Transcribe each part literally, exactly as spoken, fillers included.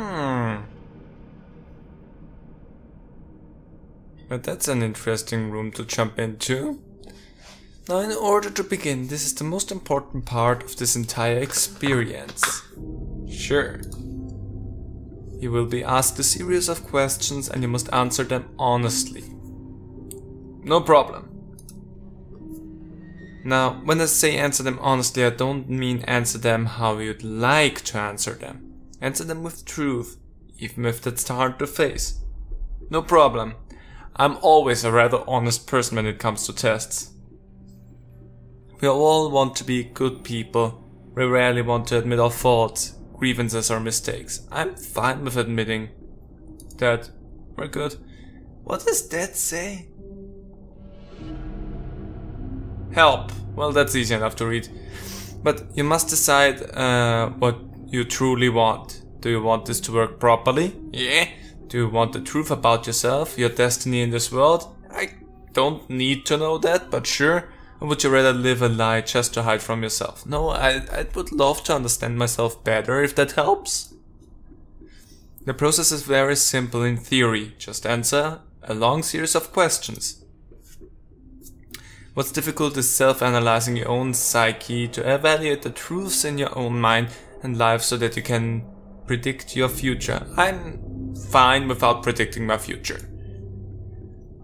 Hmm. But that's an interesting room to jump into. Now, in order to begin, this is the most important part of this entire experience. Sure. You will be asked a series of questions and you must answer them honestly. No problem. Now, when I say answer them honestly, I don't mean answer them how you'd like to answer them. Answer them with truth, even if that's hard to face. No problem. I'm always a rather honest person when it comes to tests. We all want to be good people. We rarely want to admit our faults, grievances or mistakes. I'm fine with admitting that we're good. What does that say? Help. Well, that's easy enough to read. But you must decide uh, what you truly want. Do you want this to work properly? Yeah. Do you want the truth about yourself, your destiny in this world? I don't need to know that, but sure. Or would you rather live a lie just to hide from yourself? No, I, I would love to understand myself better, if that helps. The process is very simple in theory. Just answer a long series of questions. What's difficult is self-analyzing your own psyche to evaluate the truths in your own mind and life so that you can predict your future. I'm fine without predicting my future.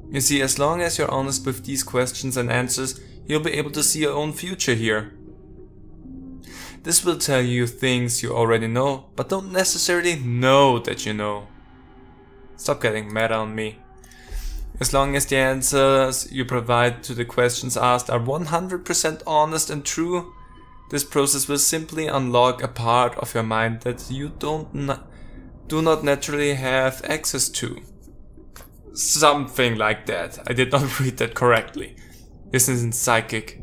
You see, as long as you're honest with these questions and answers, you'll be able to see your own future here. This will tell you things you already know, but don't necessarily know that you know. Stop getting mad on me. As long as the answers you provide to the questions asked are one hundred percent honest and true, this process will simply unlock a part of your mind that you don't na do not naturally have access to. Something like that. I did not read that correctly. This isn't psychic.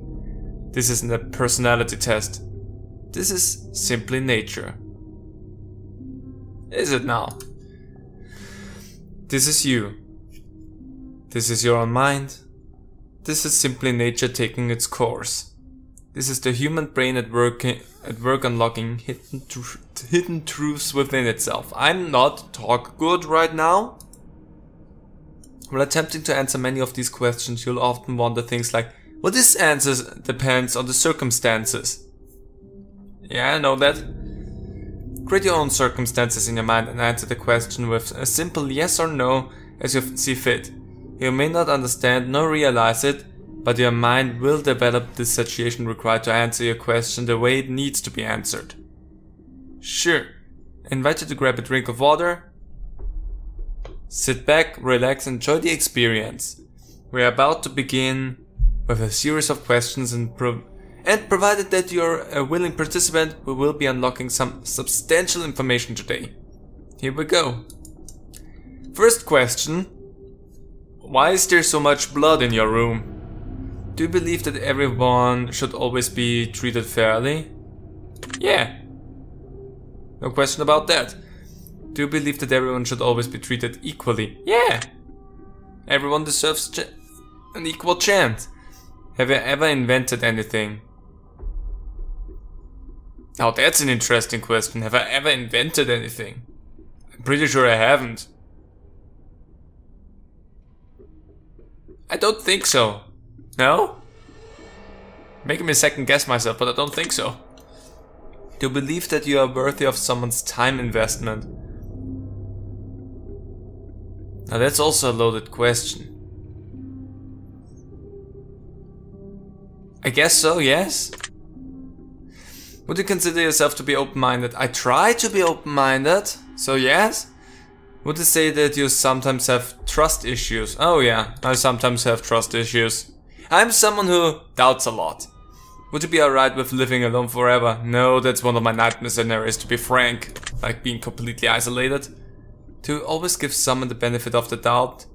This isn't a personality test. This is simply nature. Is it now? This is you. This is your own mind. This is simply nature taking its course. This is the human brain at work, at work unlocking hidden, tr hidden truths within itself. I'm not talk good right now. While attempting to answer many of these questions, you'll often wonder things like, well, this answer depends on the circumstances. Yeah, I know that. Create your own circumstances in your mind and answer the question with a simple yes or no as you see fit. You may not understand nor realize it, but your mind will develop this situation required to answer your question the way it needs to be answered. Sure. I invite you to grab a drink of water. Sit back, relax, enjoy the experience. We are about to begin with a series of questions and prov and provided that you're a willing participant, we will be unlocking some substantial information today. Here we go. First question. Why is there so much blood in your room? Do you believe that everyone should always be treated fairly? Yeah. No question about that. Do you believe that everyone should always be treated equally? Yeah. Everyone deserves ch an equal chance. Have you ever invented anything? Now that's an interesting question. Have I ever invented anything? I'm pretty sure I haven't. I don't think so. No? Making me second guess myself, but I don't think so. Do you believe that you are worthy of someone's time investment? Now that's also a loaded question. I guess so, yes? Would you consider yourself to be open-minded? I try to be open-minded, so yes? Would you say that you sometimes have trust issues? Oh yeah, I sometimes have trust issues. I'm someone who doubts a lot. Would you be alright with living alone forever? No, that's one of my nightmare scenarios, to be frank. Like being completely isolated. To always give someone the benefit of the doubt.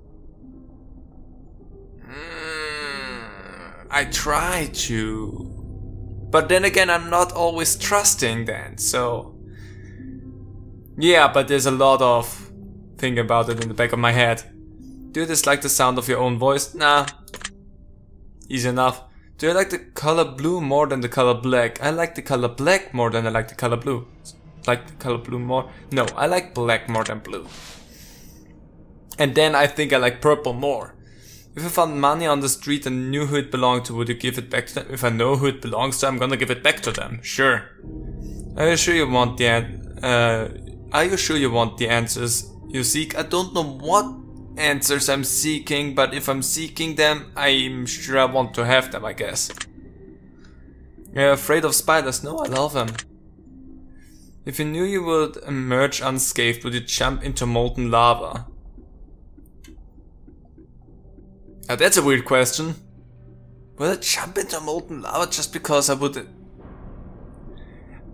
Mm, I try to. But then again, I'm not always trusting then, so... Yeah, but there's a lot of... think about it in the back of my head. Do you dislike the sound of your own voice? Nah. Easy enough. Do you like the color blue more than the color black? I like the color black more than I like the color blue. like the color blue more. No, I like black more than blue. And then I think I like purple more. If I found money on the street and knew who it belonged to, would you give it back to them? If I know who it belongs to, I'm gonna give it back to them. Sure. Are you sure you want the an- uh, Are you sure you want the answers you seek? I don't know what answers I'm seeking, but if I'm seeking them, I'm sure I want to have them, I guess. You're afraid of spiders? No, I love them. If you knew you would emerge unscathed, would you jump into molten lava? Now that's a weird question. Would I jump into molten lava just because I would...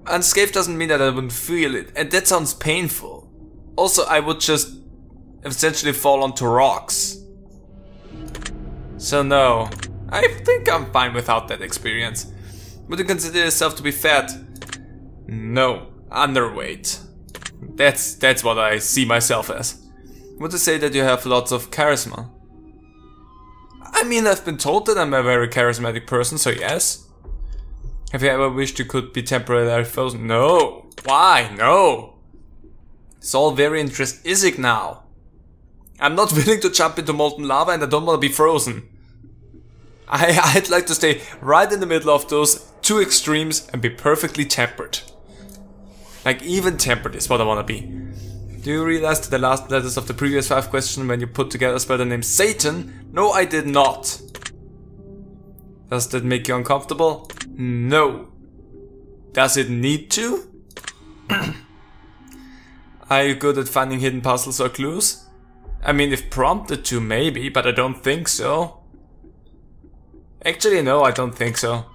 Unscathed doesn't mean that I wouldn't feel it, and that sounds painful. Also, I would just essentially fall onto rocks. So no, I think I'm fine without that experience. Would you consider yourself to be fat? No, underweight. That's, that's what I see myself as. Would you say that you have lots of charisma? I mean, I've been told that I'm a very charismatic person, so yes. Have you ever wished you could be temporarily frozen? No. Why? No. It's all very intrinsic now. I'm not willing to jump into molten lava and I don't want to be frozen. I, I'd like to stay right in the middle of those two extremes and be perfectly tempered. Like, even tempered is what I want to be. Do you realize that the last letters of the previous five questions when you put together a spell the name Satan? No, I did not. Does that make you uncomfortable? No. Does it need to? Are you good at finding hidden puzzles or clues? I mean, if prompted to, maybe, but I don't think so. Actually, no, I don't think so.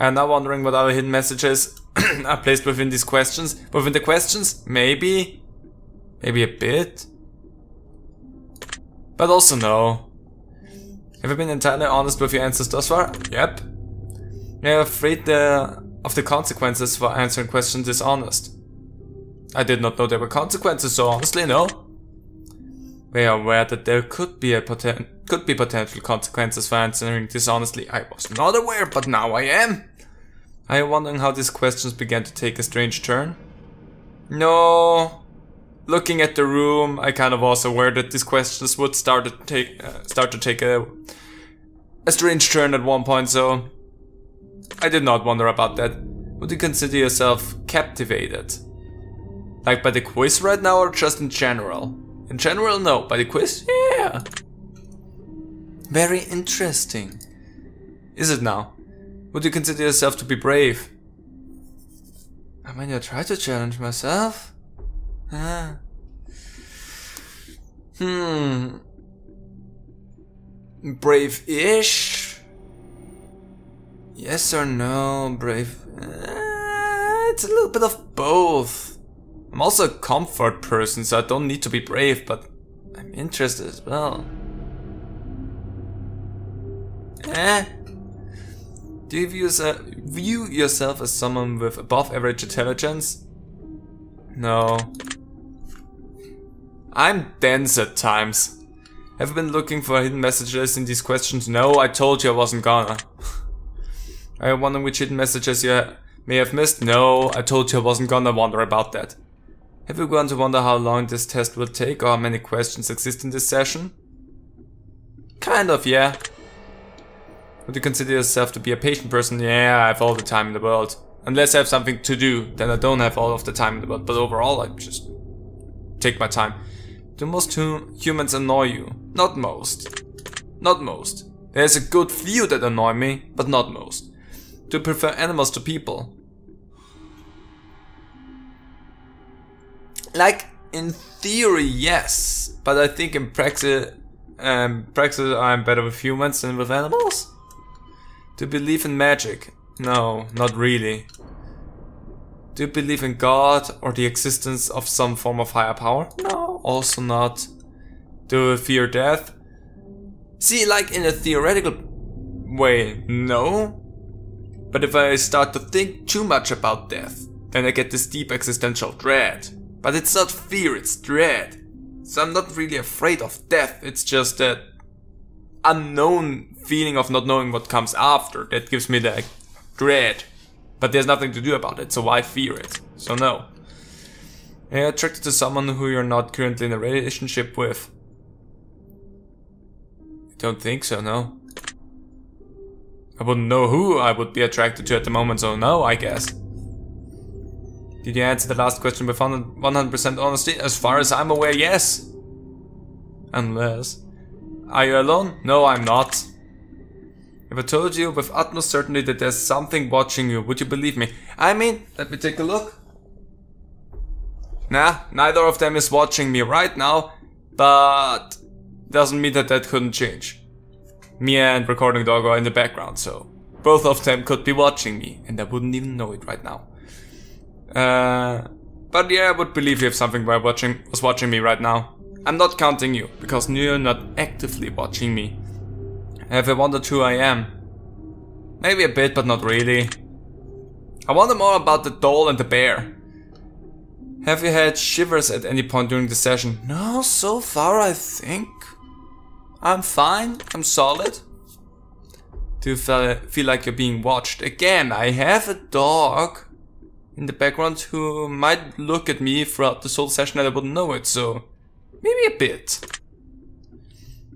I'm now wondering what other hidden messages are placed within these questions. Within the questions? Maybe. Maybe a bit. But also no. Have you been entirely honest with your answers thus far? Yep. You're afraid the, of the consequences for answering questions dishonest. I did not know there were consequences, so honestly, no. We are aware that there could be a poten- could be potential consequences for answering dishonestly. I was not aware, but now I am. Are you wondering how these questions began to take a strange turn? No. Looking at the room, I kind of was aware that these questions would start to take uh, start to take a, a strange turn at one point, so I did not wonder about that. Would you consider yourself captivated? Like by the quiz right now or just in general? In general, no. By the quiz? Yeah. Very interesting. Is it now? Would you consider yourself to be brave? I mean, I try to challenge myself. Ah. Hmm. Brave-ish? Yes or no, brave... Uh, it's a little bit of both. I'm also a comfort person, so I don't need to be brave, but I'm interested as well. Eh? Do you view, uh, view yourself as someone with above-average intelligence? No. I'm dense at times. Have you been looking for hidden messages in these questions? No, I told you I wasn't gonna. I wonder which hidden messages you ha may have missed? No, I told you I wasn't gonna wonder about that. Have you gone to wonder how long this test will take or how many questions exist in this session? Kind of, yeah. Would you consider yourself to be a patient person? Yeah, I have all the time in the world. Unless I have something to do, then I don't have all of the time in the world, but overall I just take my time. Do most hum humans annoy you? Not most. Not most. There's a good few that annoy me, but not most. Do you prefer animals to people? Like, in theory, yes. But I think in praxis, um, praxis I'm better with humans than with animals. Do you believe in magic? No, not really. Do you believe in God or the existence of some form of higher power? No, also not. Do you fear death? See, like in a theoretical way, no. But if I start to think too much about death, then I get this deep existential dread. But it's not fear, it's dread. So I'm not really afraid of death, it's just that unknown feeling of not knowing what comes after that gives me the dread. But there's nothing to do about it, so why fear it? So no. You're attracted to someone who you're not currently in a relationship with. I don't think so, no. I wouldn't know who I would be attracted to at the moment, so no, I guess. Did you answer the last question with one hundred percent honesty? As far as I'm aware, yes. Unless... Are you alone? No, I'm not. If I told you with utmost certainty that there's something watching you, would you believe me? I mean, let me take a look. Nah, neither of them is watching me right now, but... doesn't mean that that couldn't change. Mia and Recording Dog are in the background, so... both of them could be watching me, and I wouldn't even know it right now. Uh, but yeah, I would believe you if something were watching, was watching me right now. I'm not counting you, because you're not actively watching me. Have you wondered who I am? Maybe a bit, but not really. I wonder more about the doll and the bear. Have you had shivers at any point during the session? No, so far I think. I'm fine, I'm solid. Do you feel like you're being watched? Again, I have a dog in the background who might look at me throughout this whole session and I wouldn't know it, so maybe a bit.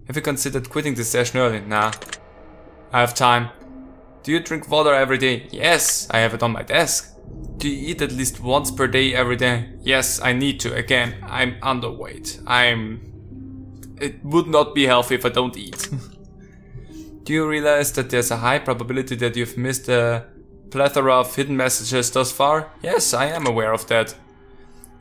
Have you considered quitting this session early? Nah. I have time. Do you drink water every day? Yes, I have it on my desk. Do you eat at least once per day every day? Yes, I need to. Again, I'm underweight. I'm... It would not be healthy if I don't eat. Do you realize that there's a high probability that you've missed a plethora of hidden messages thus far? Yes, I am aware of that.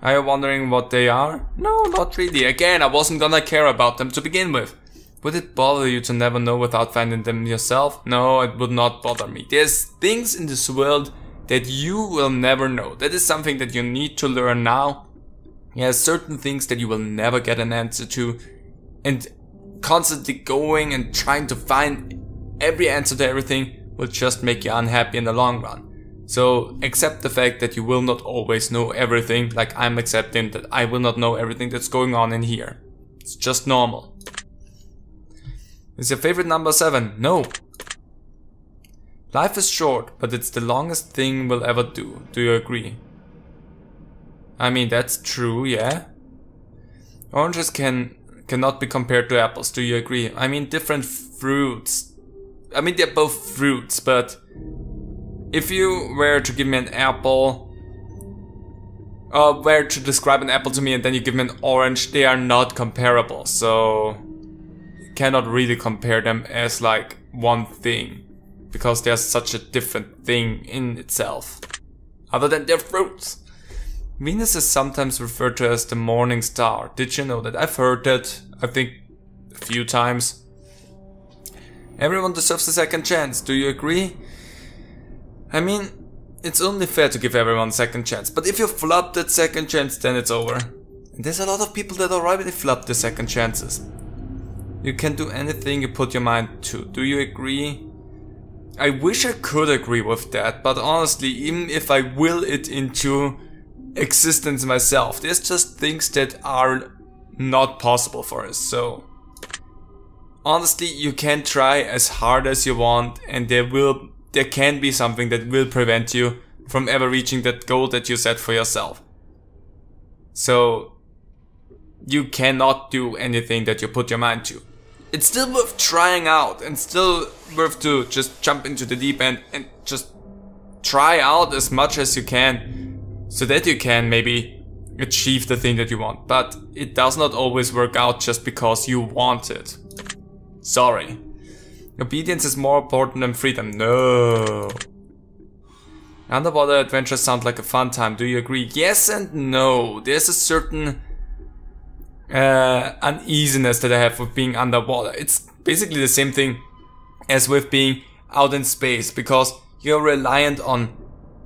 Are you wondering what they are? No, not really. Again, I wasn't gonna care about them to begin with. Would it bother you to never know without finding them yourself? No, it would not bother me. There's things in this world that you will never know. That is something that you need to learn now. There's certain things that you will never get an answer to. And constantly going and trying to find every answer to everything will just make you unhappy in the long run. So accept the fact that you will not always know everything, like I'm accepting that I will not know everything that's going on in here. It's just normal. Is your favorite number seven? No. Life is short, but it's the longest thing we'll ever do. Do you agree? I mean, that's true, yeah? Oranges can... cannot be compared to apples, do you agree? I mean, different fruits. I mean, they're both fruits, but if you were to give me an apple, or were to describe an apple to me and then you give me an orange, they are not comparable, so you cannot really compare them as like one thing, because they're such a different thing in itself, other than they're fruits. Venus is sometimes referred to as the morning star. Did you know that? I've heard that, I think, a few times. Everyone deserves a second chance, do you agree? I mean, it's only fair to give everyone a second chance, but if you flop that second chance, then it's over. And there's a lot of people that already flop their second chances. You can do anything you put your mind to, do you agree? I wish I could agree with that, but honestly, even if I will it into... existence myself. There's just things that are not possible for us, so honestly you can try as hard as you want and there will there can be something that will prevent you from ever reaching that goal that you set for yourself. So you cannot do anything that you put your mind to. It's still worth trying out and still worth to just jump into the deep end and just try out as much as you can, so that you can maybe achieve the thing that you want, but it does not always work out just because you want it. Sorry. Obedience is more important than freedom. No. Underwater adventures sound like a fun time. Do you agree? Yes and no. There's a certain uh, uneasiness that I have with being underwater. It's basically the same thing as with being out in space, because you're reliant on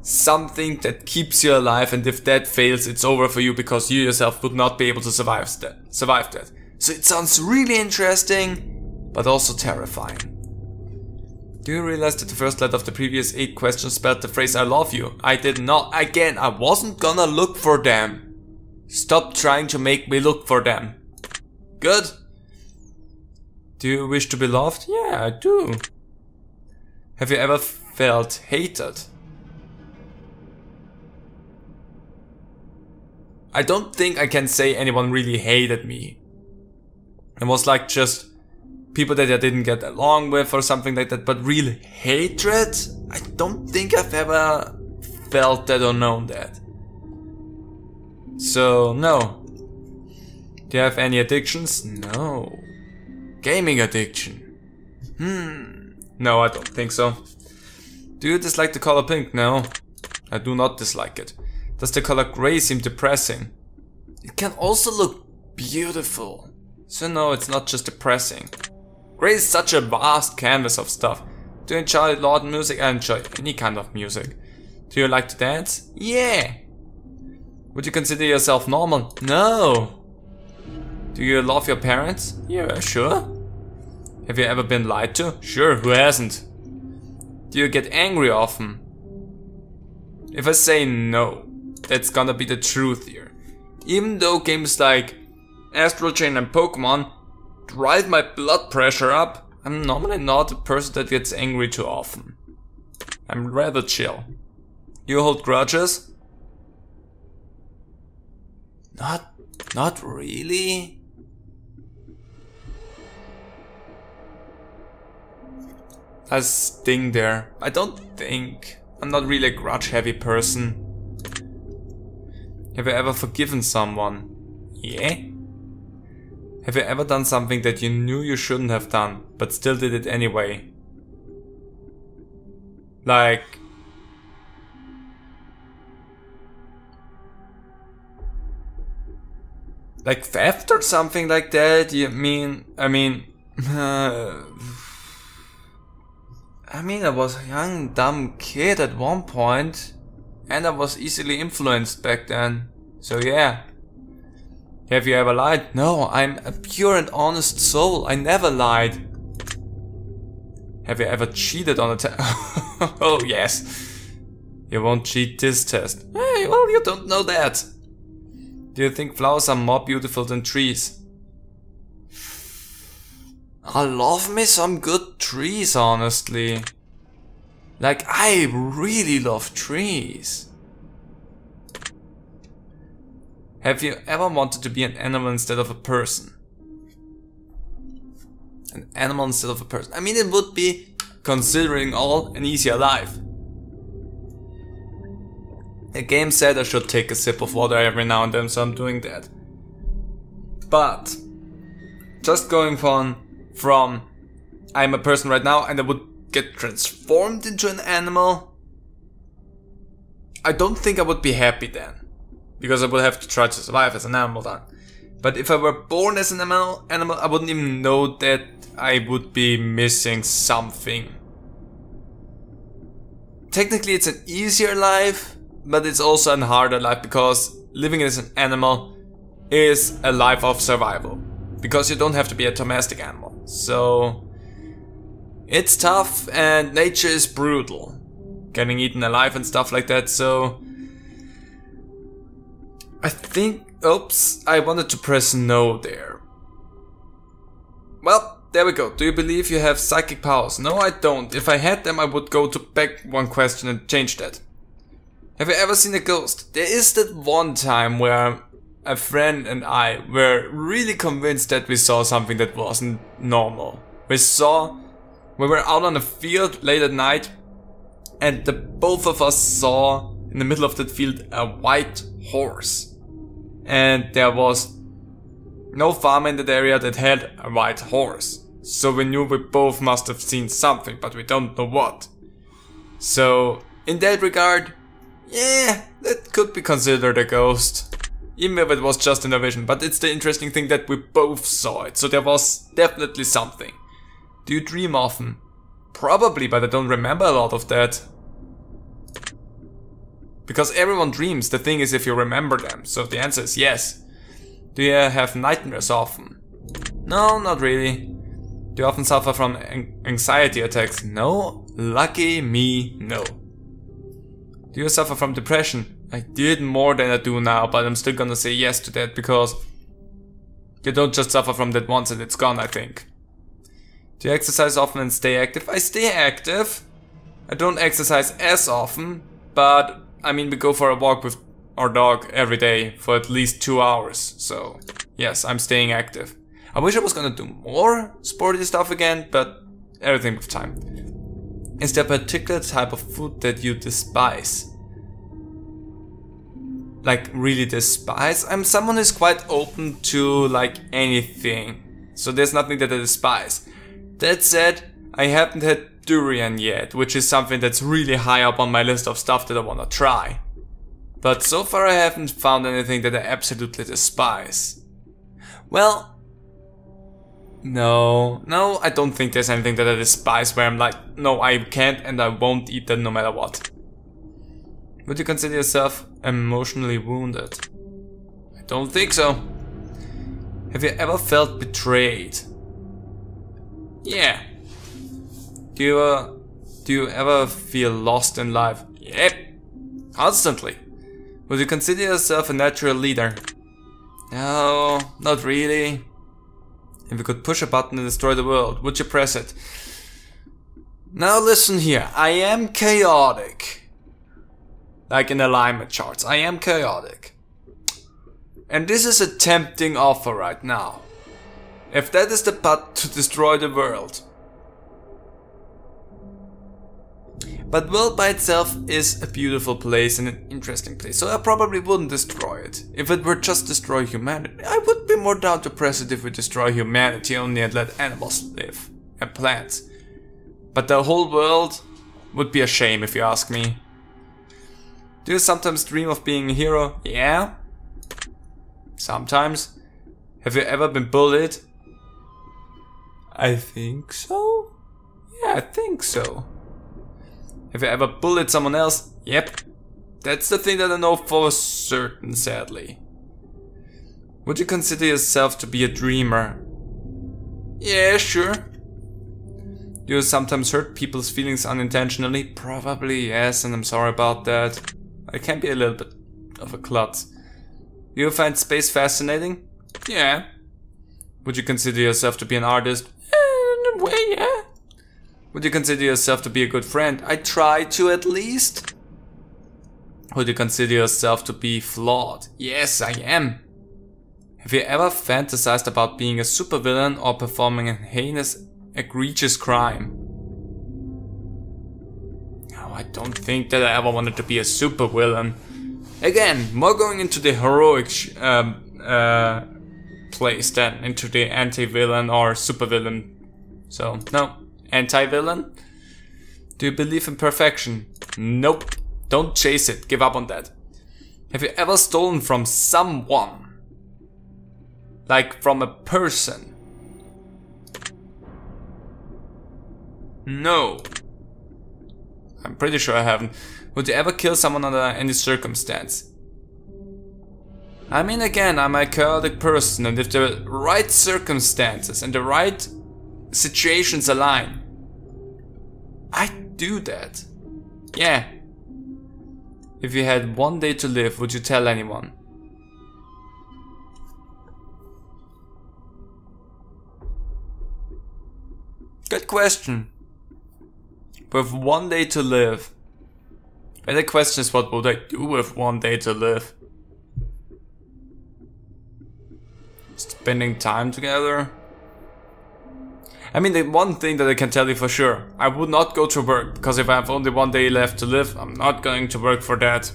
something that keeps you alive, and if that fails, it's over for you because you yourself would not be able to survive that. Survive that. So it sounds really interesting, but also terrifying. Do you realize that the first letter of the previous eight questions spelled the phrase "I love you"? I did not. Again, I wasn't gonna look for them. Stop trying to make me look for them. Good. Do you wish to be loved? Yeah, I do. Have you ever felt hated? I don't think I can say anyone really hated me. It was like just people that I didn't get along with or something like that, but real hatred? I don't think I've ever felt that or known that. So, no. Do you have any addictions? No. Gaming addiction? Hmm. No, I don't think so. Do you dislike the color pink? No. I do not dislike it. Does the color grey seem depressing? It can also look beautiful. So no, it's not just depressing. Grey is such a vast canvas of stuff. Do you enjoy loud music? I enjoy any kind of music. Do you like to dance? Yeah. Would you consider yourself normal? No. Do you love your parents? Yeah, sure. Have you ever been lied to? Sure, who hasn't? Do you get angry often? If I say no, that's gonna be the truth here. Even though games like Astral Chain and Pokemon drive my blood pressure up, I'm normally not a person that gets angry too often. I'm rather chill. Do you hold grudges? Not, not really? A sting there. I don't think. I'm not really a grudge heavy person. Have you ever forgiven someone? Yeah? Have you ever done something that you knew you shouldn't have done, but still did it anyway? Like... Like theft or something like that? You mean... I mean... Uh, I mean, I was a young, dumb kid at one point, and I was easily influenced back then, so yeah. Have you ever lied? No, I'm a pure and honest soul, I never lied. Have you ever cheated on a test? Oh, yes. You won't cheat this test. Hey, well, you don't know that. Do you think flowers are more beautiful than trees? I love me some good trees, honestly. Like, I really love trees. Have you ever wanted to be an animal instead of a person? An animal instead of a person. I mean, it would be, considering all, an easier life. The game said I should take a sip of water every now and then, so I'm doing that. But, just going from... From I'm a person right now and I would get transformed into an animal, I don't think I would be happy then, because I would have to try to survive as an animal then. But if I were born as an animal, animal I wouldn't even know that I would be missing something. Technically it's an easier life, but it's also a harder life, because living as an animal is a life of survival, because you don't have to be a domestic animal. So, it's tough and nature is brutal. Getting eaten alive and stuff like that, so... I think... Oops, I wanted to press no there. Well, there we go. Do you believe you have psychic powers? No, I don't. If I had them, I would go to back one question and change that. Have you ever seen a ghost? There is that one time where... A friend and I were really convinced that we saw something that wasn't normal. We saw, we were out on a field late at night, and the both of us saw in the middle of that field a white horse. And there was no farmer in that area that had a white horse. So we knew we both must have seen something, but we don't know what. So, in that regard, yeah, that could be considered a ghost. Even if it was just an vision, but it's the interesting thing that we both saw it, so there was definitely something. Do you dream often? Probably, but I don't remember a lot of that. Because everyone dreams, the thing is if you remember them, so the answer is yes. Do you have nightmares often? No, not really. Do you often suffer from anxiety attacks? No, lucky me, no. Do you suffer from depression? I did more than I do now, but I'm still gonna say yes to that, because you don't just suffer from that once and it's gone, I think. Do you exercise often and stay active? I stay active. I don't exercise as often, but I mean we go for a walk with our dog every day for at least two hours. So yes, I'm staying active. I wish I was gonna do more sporty stuff again, but everything with time. Is there a particular type of food that you despise? Like really despise? I'm someone who's quite open to like anything, so there's nothing that I despise. That said, I haven't had durian yet, which is something that's really high up on my list of stuff that I wanna try. But so far I haven't found anything that I absolutely despise. Well, no, no, I don't think there's anything that I despise where I'm like, no, I can't and I won't eat that no matter what. Would you consider yourself emotionally wounded? I don't think so. Have you ever felt betrayed? Yeah. Do you, uh, do you ever feel lost in life? Yep. Constantly. Would you consider yourself a natural leader? No, not really. If you could push a button and destroy the world, would you press it? Now listen here, I am chaotic. Like in alignment charts, I am chaotic. And this is a tempting offer right now. If that is the path to destroy the world. But world by itself is a beautiful place and an interesting place, so I probably wouldn't destroy it. If it were just destroy humanity, I would be more down to press it if we destroy humanity only and let animals live and plants. But the whole world would be a shame if you ask me. Do you sometimes dream of being a hero? Yeah. Sometimes. Have you ever been bullied? I think so? Yeah, I think so. Have you ever bullied someone else? Yep. That's the thing that I know for certain, sadly. Would you consider yourself to be a dreamer? Yeah, sure. Do you sometimes hurt people's feelings unintentionally? Probably, yes, and I'm sorry about that. I can be a little bit of a klutz. Do you find space fascinating? Yeah. Would you consider yourself to be an artist? In a way, yeah. Would you consider yourself to be a good friend? I try to, at least. Would you consider yourself to be flawed? Yes, I am. Have you ever fantasized about being a supervillain or performing a heinous, egregious crime? No, I don't think that I ever wanted to be a supervillain. Again, more going into the heroic sh um, uh, place than into the anti-villain or supervillain. So, no. Anti-villain? Do you believe in perfection? Nope. Don't chase it. Give up on that. Have you ever stolen from someone? Like from a person? No. I'm pretty sure I haven't. Would you ever kill someone under any circumstance? I mean, again, I'm a chaotic person, and if the right circumstances and the right situations align, I do that. Yeah. If you had one day to live, would you tell anyone? Good question. With one day to live. And the question is, what would I do with one day to live? Spending time together? I mean, the one thing that I can tell you for sure, I would not go to work, because if I have only one day left to live, I'm not going to work for that.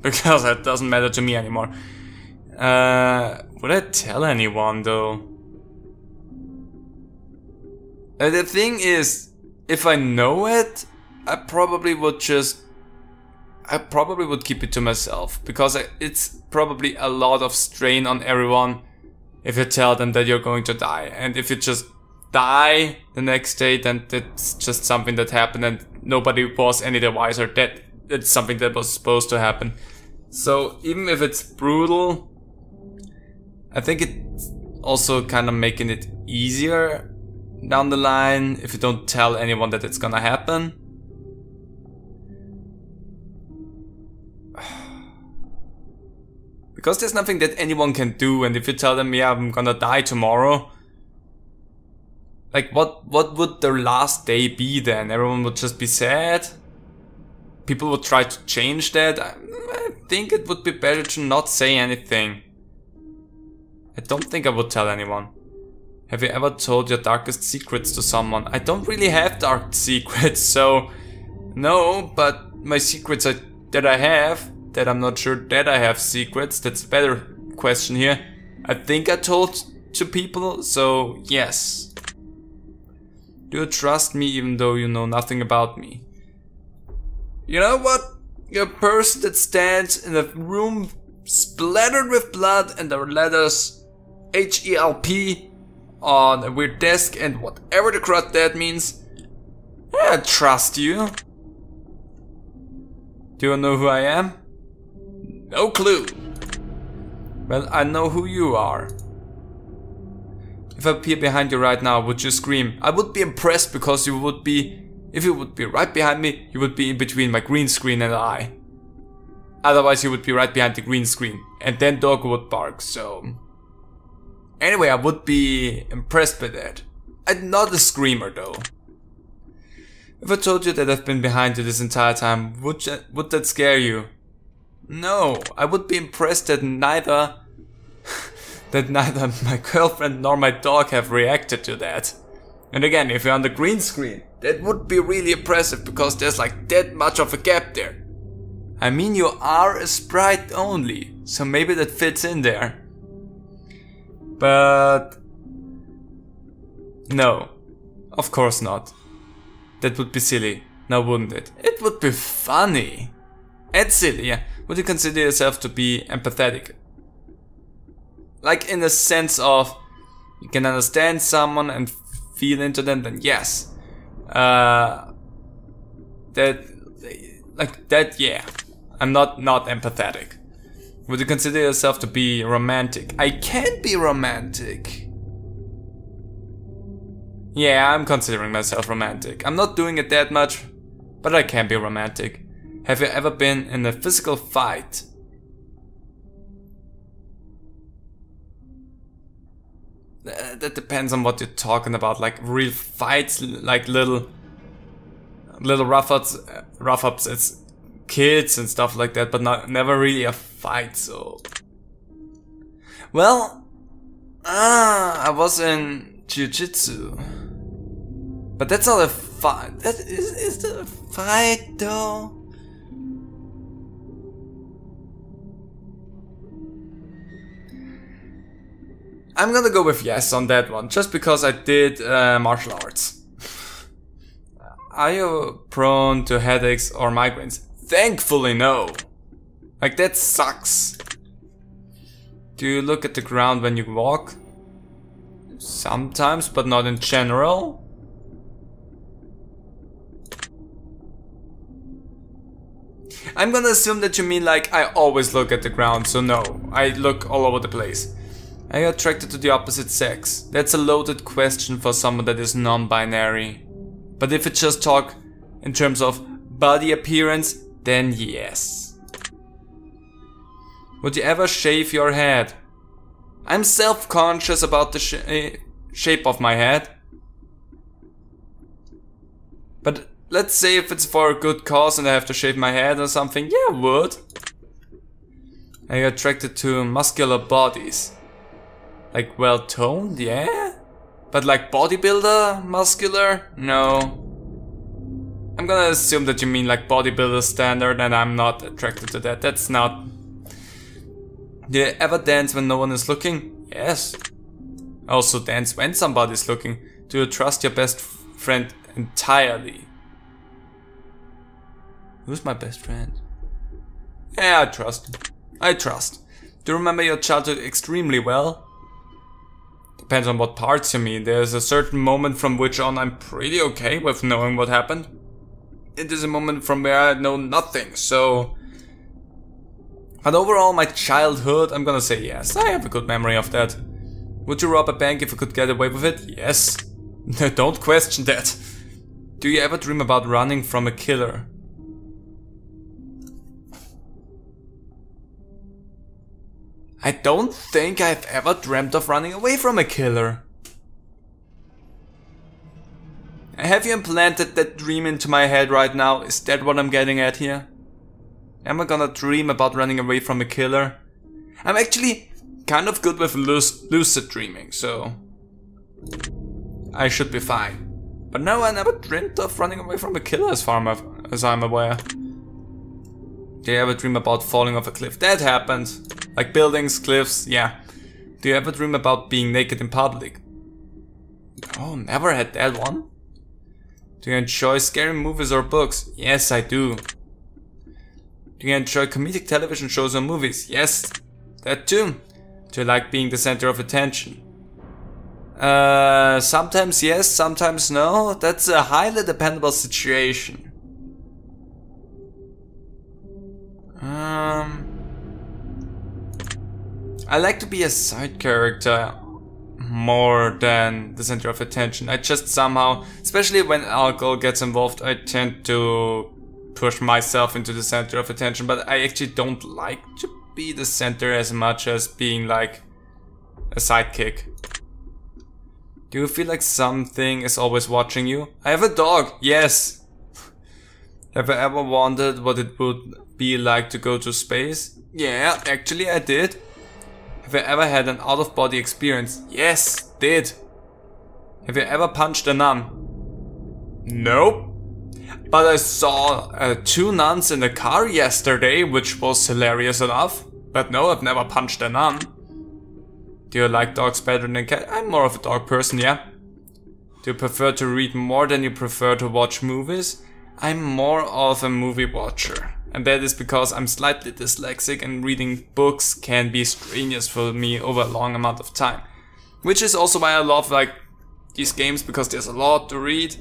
Because that doesn't matter to me anymore. Uh, would I tell anyone, though? Uh, the thing is, if I know it, I probably would just... I probably would keep it to myself, because it's probably a lot of strain on everyone if you tell them that you're going to die, and if you just die the next day, then that's just something that happened and nobody was any the wiser that it's something that was supposed to happen. So even if it's brutal, I think it's also kind of making it easier down the line if you don't tell anyone that it's gonna happen. Because there's nothing that anyone can do, and if you tell them, yeah, I'm gonna die tomorrow, like, what, what would their last day be then? Everyone would just be sad? People would try to change that? I, I think it would be better to not say anything. I don't think I would tell anyone. Have you ever told your darkest secrets to someone? I don't really have dark secrets, so... No, but my secrets are that I have, that I'm not sure that I have secrets, that's a better question here. I think I told to people, so yes. Do you trust me even though you know nothing about me? You know what? You're a person that stands in a room splattered with blood and the letters H E L P on a weird desk and whatever the crud that means. I trust you. Do you know who I am? No clue. Well, I know who you are. If I appear behind you right now, would you scream? I would be impressed because you would be... If you would be right behind me, you would be in between my green screen and I. Otherwise, you would be right behind the green screen. And then dog would bark, so... Anyway, I would be impressed by that. I'm not a screamer, though. If I told you that I've been behind you this entire time, would, you, would that scare you? No, I would be impressed that neither... that neither my girlfriend nor my dog have reacted to that. And again, if you're on the green screen, that would be really impressive because there's like that much of a gap there. I mean, you are a sprite only, so maybe that fits in there. But... No, of course not. That would be silly, now wouldn't it? It would be funny. And silly, yeah. Would you consider yourself to be empathetic? Like in the sense of, you can understand someone and feel into them, then yes, uh, that, like that, yeah, I'm not not empathetic. Would you consider yourself to be romantic? I can be romantic. Yeah, I'm considering myself romantic. I'm not doing it that much, but I can be romantic. Have you ever been in a physical fight? That depends on what you're talking about, like real fights, like little little rough-ups, rough-ups as kids and stuff like that, but not, never really a fight, so... Well, ah, I was in jiu-jitsu, but that's not a fight. That is, is that a fight, though? I'm gonna go with yes on that one, just because I did uh, martial arts. Are you prone to headaches or migraines? Thankfully no. Like that sucks. Do you look at the ground when you walk? Sometimes, but not in general. I'm gonna assume that you mean like I always look at the ground, so no. I look all over the place. Are you attracted to the opposite sex? That's a loaded question for someone that is non-binary. But if we just talk in terms of body appearance, then yes. Would you ever shave your head? I'm self-conscious about the sh uh, shape of my head. But let's say if it's for a good cause and I have to shave my head or something, yeah, I would. Are you attracted to muscular bodies? Like well-toned, yeah? But like bodybuilder, muscular? No. I'm gonna assume that you mean like bodybuilder standard and I'm not attracted to that. That's not... Do you ever dance when no one is looking? Yes. Also dance when somebody's looking. Do you trust your best friend entirely? Who's my best friend? Yeah, I trust. I trust. Do you remember your childhood extremely well? Depends on what parts you mean. There's a certain moment from which on I'm pretty okay with knowing what happened. It is a moment from where I know nothing, so... But overall, my childhood, I'm gonna say yes. I have a good memory of that. Would you rob a bank if you could get away with it? Yes. Don't question that. Do you ever dream about running from a killer? I don't think I've ever dreamt of running away from a killer. Have you implanted that dream into my head right now? Is that what I'm getting at here? Am I gonna dream about running away from a killer? I'm actually kind of good with luc- lucid dreaming, so I should be fine. But no, I never dreamt of running away from a killer as far as I'm aware. Do you ever dream about falling off a cliff? That happened. Like buildings, cliffs, yeah. Do you ever dream about being naked in public? Oh, never had that one. Do you enjoy scary movies or books? Yes, I do. Do you enjoy comedic television shows or movies? Yes, that too. Do you like being the center of attention? Uh, sometimes yes, sometimes no. That's a highly dependable situation. Um, I like to be a side character more than the center of attention. I just somehow, especially when alcohol gets involved, I tend to push myself into the center of attention, but I actually don't like to be the center as much as being like a sidekick. Do you feel like something is always watching you? I have a dog, yes. Have I ever wondered what it would be like to go to space? Yeah, actually I did. Have you ever had an out-of-body experience? Yes, did. Have you ever punched a nun? Nope. But I saw uh, two nuns in a car yesterday, which was hilarious enough. But no, I've never punched a nun. Do you like dogs better than cats? I'm more of a dog person, yeah. Do you prefer to read more than you prefer to watch movies? I'm more of a movie watcher. And that is because I'm slightly dyslexic and reading books can be strenuous for me over a long amount of time. Which is also why I love like these games, because there's a lot to read.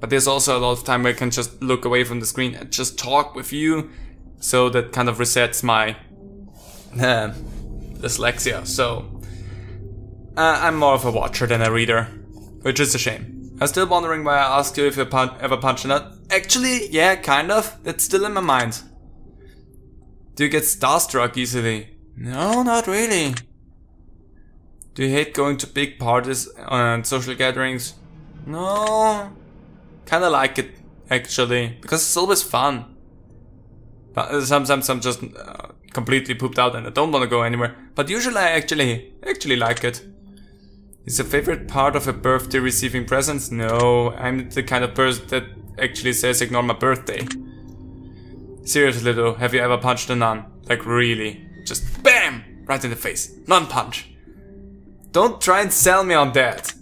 But there's also a lot of time where I can just look away from the screen and just talk with you. So that kind of resets my uh, dyslexia. So uh, I'm more of a watcher than a reader, which is a shame. I'm still wondering why I asked you if you pun ever punched a nut. Actually, yeah, kind of. That's still in my mind. Do you get starstruck easily? No, not really. Do you hate going to big parties and social gatherings? No. Kinda like it, actually. Because it's always fun. But sometimes I'm just uh, completely pooped out and I don't want to go anywhere. But usually I actually, actually like it. Is your favorite part of a birthday receiving presents? No, I'm the kind of person that actually says ignore my birthday. Seriously though, have you ever punched a nun? Like really? Just BAM! Right in the face. Nun punch. Don't try and sell me on that.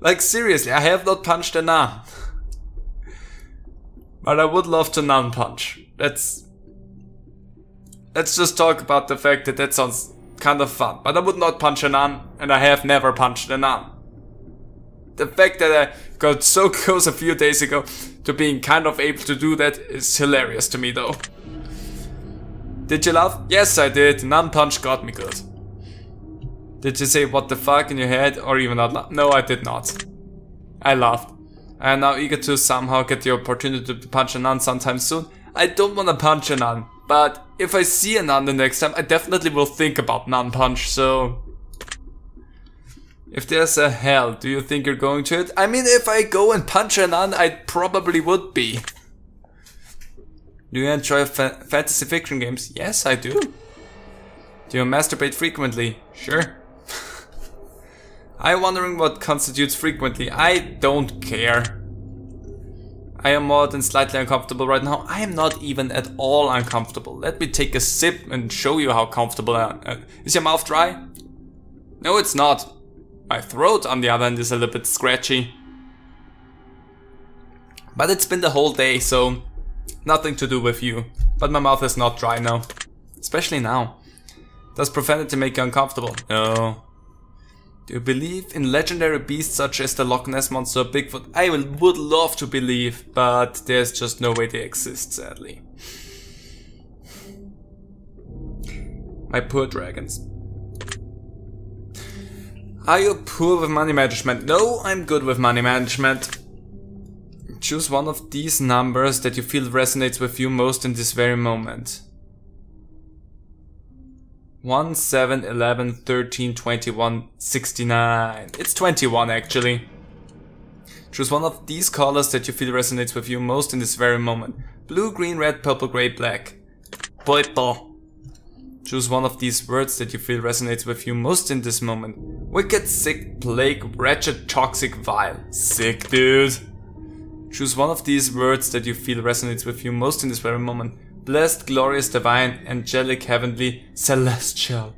Like seriously, I have not punched a nun. But I would love to nun punch. That's... Let's just talk about the fact that that sounds kind of fun, but I would not punch a nun, and I have never punched a nun. The fact that I got so close a few days ago to being kind of able to do that is hilarious to me though. Did you laugh? Yes I did, nun punch got me good. Did you say what the fuck in your head or even out loud? No I did not. I laughed. I am now eager to somehow get the opportunity to punch a nun sometime soon. I don't wanna punch a nun. But if I see a nun the next time, I definitely will think about nun punch, so... If there's a hell, do you think you're going to it? I mean, if I go and punch a nun, I probably would be. Do you enjoy fa fantasy fiction games? Yes, I do. Do you masturbate frequently? Sure. I'm wondering what constitutes frequently. I don't care. I am more than slightly uncomfortable right now. I am not even at all uncomfortable. Let me take a sip and show you how comfortable I am. Is your mouth dry? No, it's not. My throat, on the other hand, is a little bit scratchy. But it's been the whole day, so nothing to do with you. But my mouth is not dry now. Especially now. Does profanity make you uncomfortable? No. Do you believe in legendary beasts such as the Loch Ness Monster or Bigfoot? I would love to believe, but there's just no way they exist, sadly. My poor dragons. Are you poor with money management? No, I'm good with money management. Choose one of these numbers that you feel resonates with you most in this very moment. one, seven, eleven, thirteen, twenty-one, sixty-nine. It's twenty-one actually. Choose one of these colors that you feel resonates with you most in this very moment. Blue, green, red, purple, grey, black. Purple. Choose one of these words that you feel resonates with you most in this moment. Wicked, sick, plague, wretched, toxic, vile. Sick, dude. Choose one of these words that you feel resonates with you most in this very moment. Blessed, glorious, divine, angelic, heavenly, celestial.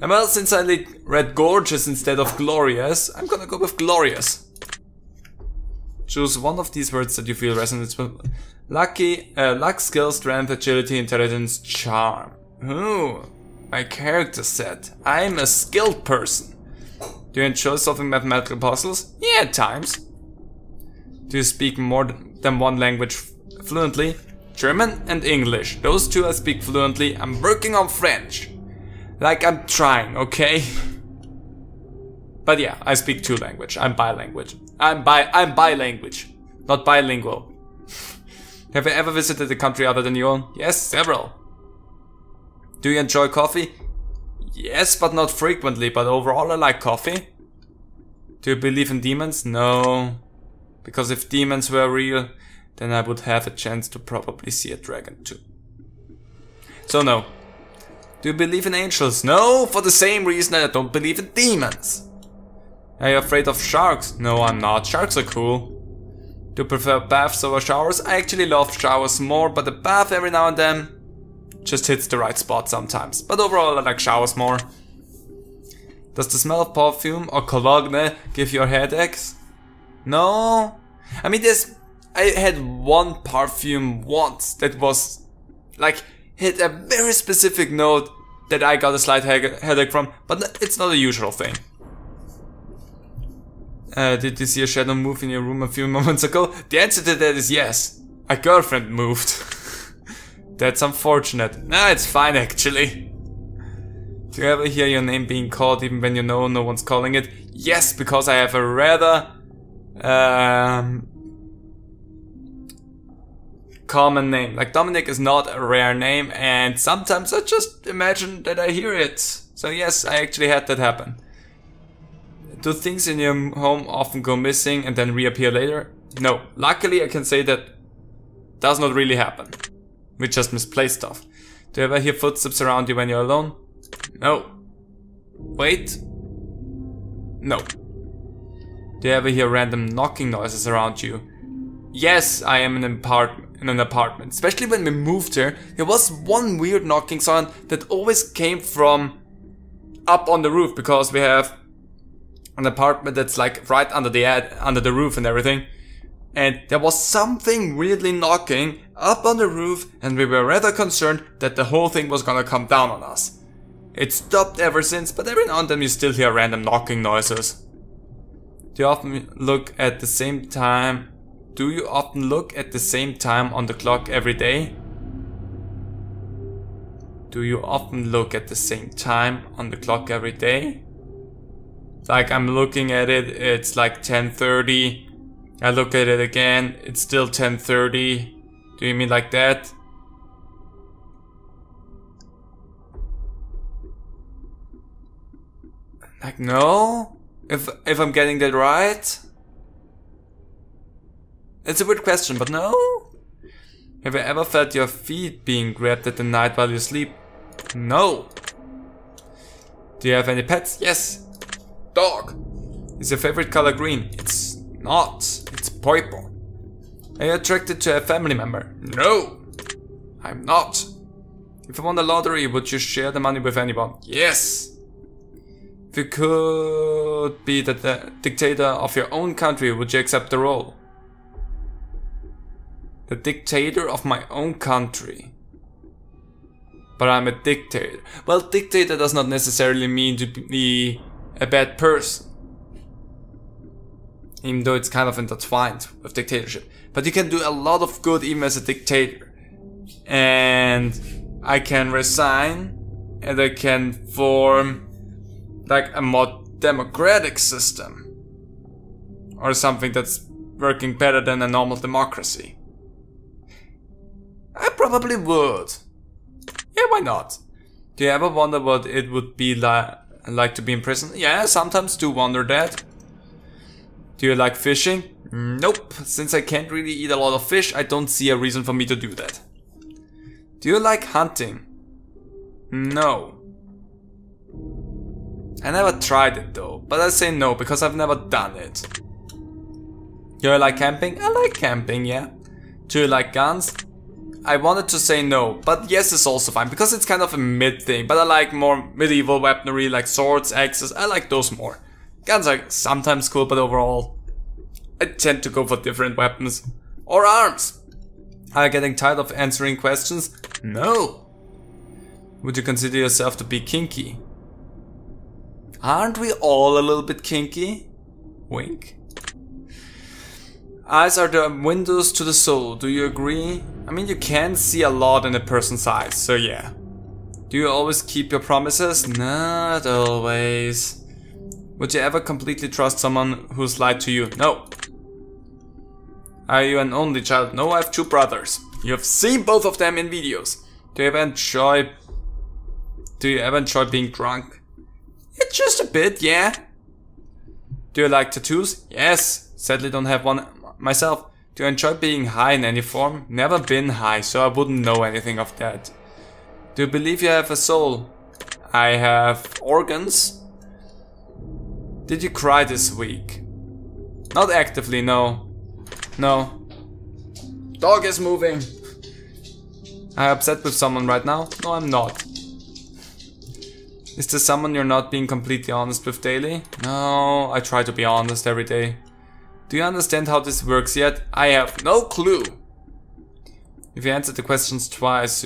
And well, since I read gorgeous instead of glorious, I'm gonna go with glorious. Choose one of these words that you feel resonates with. Lucky, uh, luck, skill, strength, agility, intelligence, charm. Ooh, my character set. I'm a skilled person. Do you enjoy solving mathematical puzzles? Yeah, at times. Do you speak more than one language fluently? German and English. Those two I speak fluently. I'm working on French. Like, I'm trying, okay? But yeah, I speak two language. I'm bi-language. I'm bi- I'm bi-language. Not bilingual. Have you ever visited a country other than your own? Yes, several. Do you enjoy coffee? Yes, but not frequently, but overall I like coffee. Do you believe in demons? No. Because if demons were real, then I would have a chance to probably see a dragon too. So no. Do you believe in angels? No, for the same reason I don't believe in demons. Are you afraid of sharks? No, I'm not. Sharks are cool. Do you prefer baths over showers? I actually love showers more, but a bath every now and then just hits the right spot sometimes. But overall I like showers more. Does the smell of perfume or cologne give you headaches? No. I mean, there's... I had one perfume once that was like hit a very specific note that I got a slight headache from, but it's not a usual thing. Uh, did you see a shadow move in your room a few moments ago? The answer to that is yes. A girlfriend moved. That's unfortunate. Nah, it's fine actually. Do you ever hear your name being called even when you know no one's calling it? Yes, because I have a rather um common name. Like, Dominic is not a rare name, and sometimes I just imagine that I hear it. So yes, I actually had that happen. Do things in your home often go missing and then reappear later? No. Luckily, I can say that does not really happen. We just misplace stuff. Do you ever hear footsteps around you when you're alone? No. Wait. No. Do you ever hear random knocking noises around you? Yes, I am in an apartment. in an apartment. Especially when we moved here, there was one weird knocking sound that always came from up on the roof, because we have an apartment that's like right under the ad, under the roof and everything. And there was something weirdly knocking up on the roof, and we were rather concerned that the whole thing was gonna come down on us. It stopped ever since, but every now and then you still hear random knocking noises. Do you often look at the same time Do you often look at the same time on the clock every day? Do you often look at the same time on the clock every day? Like, I'm looking at it, it's like ten thirty. I look at it again, it's still ten thirty. Do you mean like that? Like, no? If, if I'm getting that right? It's a weird question, but no? Have you ever felt your feet being grabbed at the night while you sleep? No. Do you have any pets? Yes. Dog. Is your favorite color green? It's not. It's purple. Are you attracted to a family member? No. I'm not. If you won the lottery, would you share the money with anyone? Yes. If you could be the, the dictator of your own country, would you accept the role? The dictator of my own country. But I'm a dictator. Well, dictator does not necessarily mean to be a bad person. Even though it's kind of intertwined with dictatorship. But you can do a lot of good even as a dictator. And I can resign, and I can form like a more democratic system. Or something that's working better than a normal democracy. I probably would. Yeah, why not? Do you ever wonder what it would be li like to be in prison? Yeah, I sometimes do wonder that. Do you like fishing? Nope, since I can't really eat a lot of fish, I don't see a reason for me to do that. Do you like hunting? No. I never tried it though, but I say no because I've never done it. Do you like camping? I like camping, yeah. Do you like guns? I wanted to say no, but yes is also fine because it's kind of a mid thing, but I like more medieval weaponry like swords, axes, I like those more. Guns are sometimes cool, but overall, I tend to go for different weapons. Or arms! Are you getting tired of answering questions? No! Would you consider yourself to be kinky? Aren't we all a little bit kinky? Wink. Eyes are the windows to the soul, do you agree? I mean, you can see a lot in a person's eyes, so yeah. Do you always keep your promises? Not always. Would you ever completely trust someone who's lied to you? No. Are you an only child? No, I have two brothers. You've seen both of them in videos. Do you ever enjoy... Do you ever enjoy being drunk? Yeah, just a bit, yeah. Do you like tattoos? Yes. Sadly don't have one myself. Do you enjoy being high in any form? Never been high, so I wouldn't know anything of that. Do you believe you have a soul? I have organs. Did you cry this week? Not actively, no. No. Dog is moving. Are you upset with someone right now? No, I'm not. Is there someone you're not being completely honest with daily? No, I try to be honest every day. Do you understand how this works yet? I have no clue. If you answer the questions twice,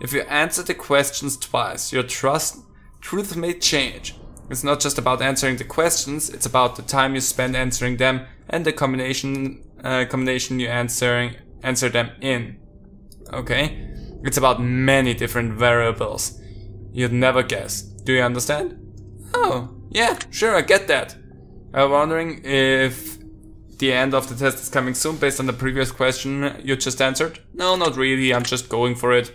if you answer the questions twice, your trust, truth may change. It's not just about answering the questions, it's about the time you spend answering them and the combination uh, combination you answering answer them in. Okay? It's about many different variables. You'd never guess. Do you understand? Oh, yeah, sure, I get that. I'm wondering if the end of the test is coming soon based on the previous question you just answered? No, not really, I'm just going for it.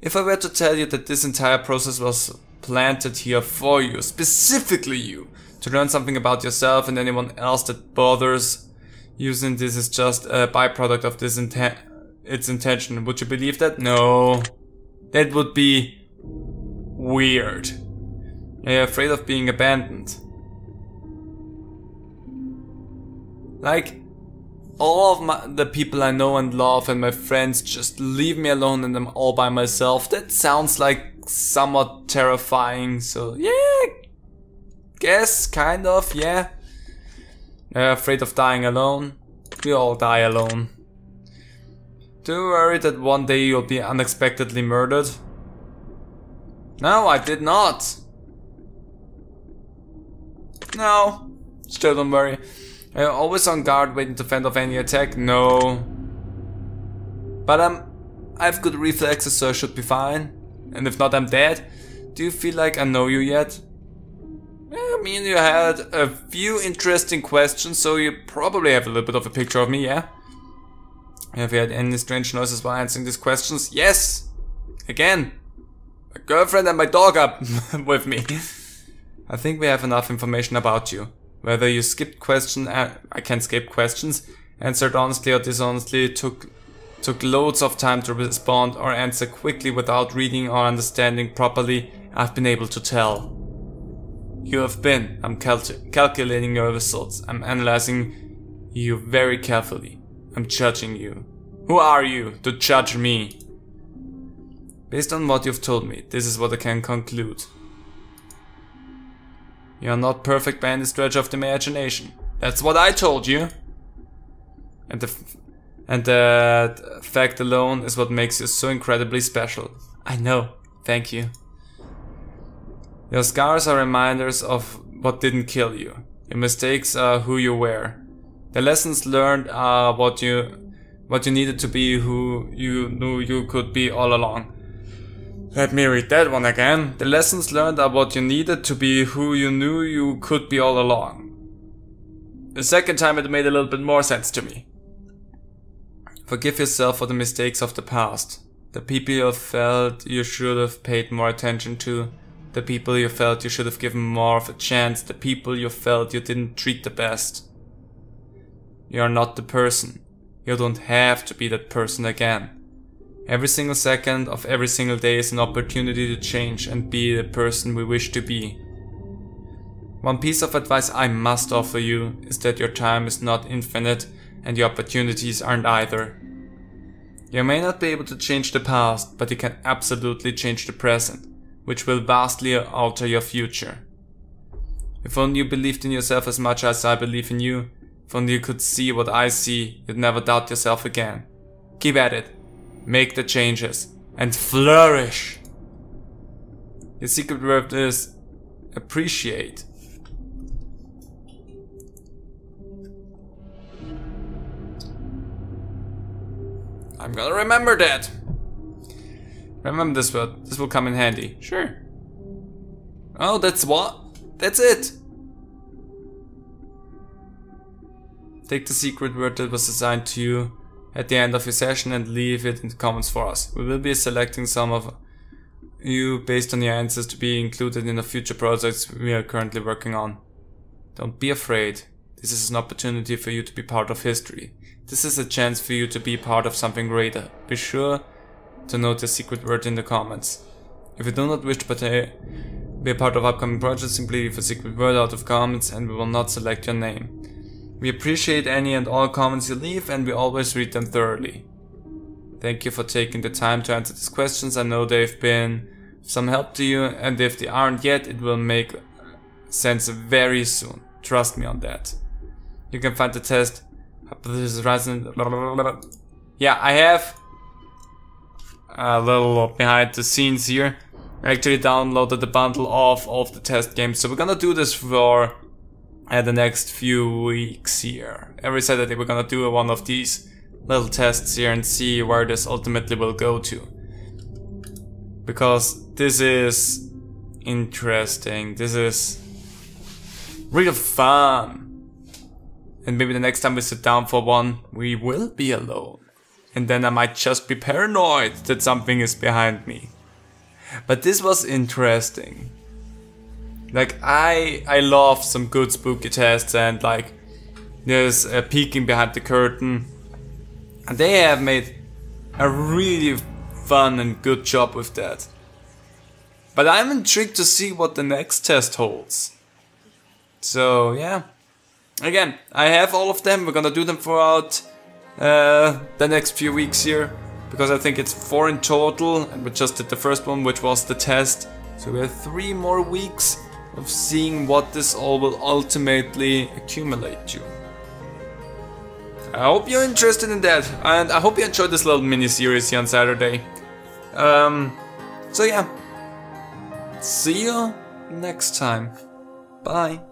If I were to tell you that this entire process was planted here for you, specifically you, to learn something about yourself and anyone else that bothers using this is just a byproduct of this inten its intention, would you believe that? No. That would be weird. Are you afraid of being abandoned? Like, all of my, the people I know and love and my friends just leave me alone and I'm all by myself. That sounds like somewhat terrifying, so yeah, guess, kind of, yeah. Uh, afraid of dying alone? We all die alone. Do you worry that one day you'll be unexpectedly murdered? No, I did not. No, still don't worry. Are you always on guard waiting to fend off any attack? No. But I'm, I have good reflexes, so I should be fine. And if not, I'm dead. Do you feel like I know you yet? I mean, you had a few interesting questions, so you probably have a little bit of a picture of me, yeah? Have you had any strange noises while answering these questions? Yes! Again! My girlfriend and my dog are with me. I think we have enough information about you. Whether you skipped question, uh, I can skip questions, answered honestly or dishonestly, took took loads of time to respond or answer quickly without reading or understanding properly, I've been able to tell. You have been. I'm cal calculating your results. I'm analyzing you very carefully. I'm judging you. Who are you to judge me? Based on what you've told me, this is what I can conclude. You're not perfect by any stretch of the imagination. That's what I told you. And the f and that fact alone is what makes you so incredibly special. I know. Thank you. Your scars are reminders of what didn't kill you. Your mistakes are who you were. The lessons learned are what you what you needed to be, who you knew you could be all along. Let me read that one again. The lessons learned are what you needed to be who you knew you could be all along. The second time it made a little bit more sense to me. Forgive yourself for the mistakes of the past. The people you felt you should have paid more attention to. The people you felt you should have given more of a chance. The people you felt you didn't treat the best. you are not the person. You don't have to be that person again. Every single second of every single day is an opportunity to change and be the person we wish to be. One piece of advice I must offer you is that your time is not infinite and your opportunities aren't either. You may not be able to change the past, but you can absolutely change the present, which will vastly alter your future. If only you believed in yourself as much as I believe in you, if only you could see what I see, you'd never doubt yourself again. Keep at it. Make the changes and flourish. Your secret word is appreciate. I'm gonna remember that. Remember this word. This will come in handy. Sure. Oh, that's what? That's it. Take the secret word that was assigned to you at the end of your session and leave it in the comments for us. We will be selecting some of you based on your answers to be included in the future projects we are currently working on. Don't be afraid. This is an opportunity for you to be part of history. This is a chance for you to be part of something greater. Be sure to note the secret word in the comments. If you do not wish to be a part of upcoming projects, simply leave a secret word out of comments and we will not select your name. We appreciate any and all comments you leave and we always read them thoroughly. Thank you for taking the time to answer these questions. I know they've been some help to you, and if they aren't yet, it will make sense very soon. Trust me on that. You can find the test. Yeah, I have a little behind the scenes here. I actually downloaded the bundle of, of the test games. So we're gonna do this for at the next few weeks here. Every Saturday we're gonna do one of these little tests here and see where this ultimately will go to. Because this is interesting. This is real fun. And maybe the next time we sit down for one, we will be alone. And then I might just be paranoid that something is behind me. But this was interesting. Like, I I love some good spooky tests, and like there's a peeking behind the curtain. And they have made a really fun and good job with that. But I'm intrigued to see what the next test holds. So yeah. Again, I have all of them. We're gonna do them throughout uh, the next few weeks here. Because I think it's four in total, and we just did the first one, which was the test. So we have three more weeks of seeing what this all will ultimately accumulate to. I hope you're interested in that, and I hope you enjoyed this little mini-series here on Saturday. Um, so yeah, see you next time. Bye.